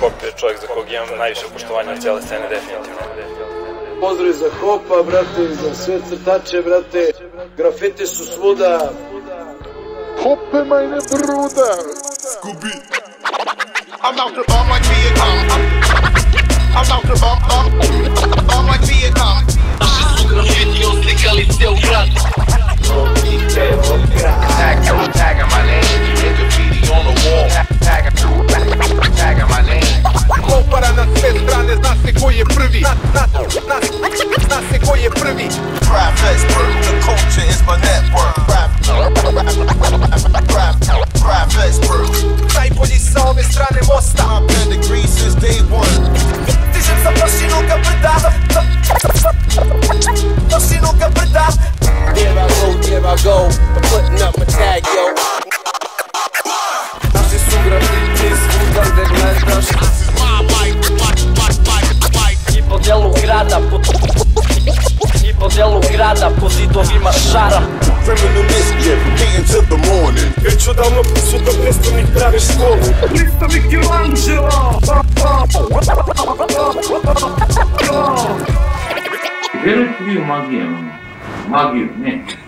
Hop je čovjek za kog imam najviše poštovanja u cijele scene, definitivno. Pozdrav za Hopa, brate, za sve crtače, brate. Grafiti su svuda. Hope meine Bruder. Scooby. I'm out the bomb like Vietnam. I'm out the bomb like Vietnam. Naši su grafiti oslikali ceo grad. Tag on my name. Hit the video on the wall. Tag on my name. Kopara na sve strane, zna se ko je prvi. Zna se ko je prvi. Rap expert, the culture is my network. Rap expert. Najbolji sa ove strane mosta. My pedigree since day one. Dižem sa plošinoga brda. Plošinoga brda. Here I go, I'm putting up my tag, yo. Naši su grafiti svuda gde gledaš. I po delu grada, po zidovima šara. Vremenu mislijev, getting to the morning. Već odavno posuda predstavnik pravi školu. Predstavnik Jelangelo. Vjerujte vi u magiju, magiju, ne.